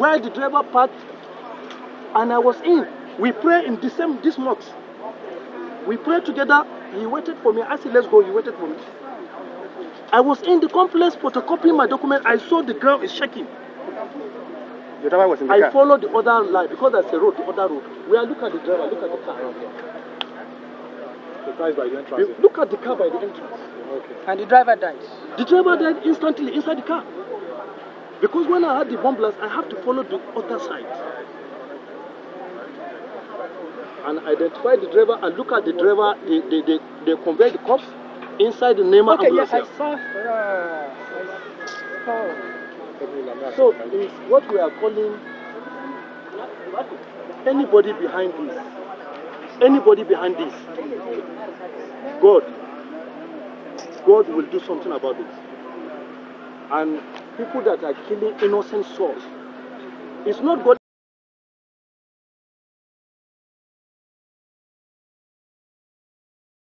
while the driver parked and I was in. We pray in this mosque. We prayed together. He waited for me. I said, let's go. He waited for me. I was in the complex photocopying my document. I saw the girl is shaking. The driver was in the car. I followed the other line because there's a road, the other road. Where I look at the driver, look at the car. The car is by the entrance. You look at the car by the entrance. Okay. And the driver died. The driver died instantly inside the car. Because when I had the bomb blast, I have to follow the other side. And identify the driver and look at the driver, they convey the cops inside the NEMA ambulance. Okay, yes, I saw. So it's what we are calling anybody behind this. Anybody behind this. God will do something about it. And people that are killing innocent souls, it's not God.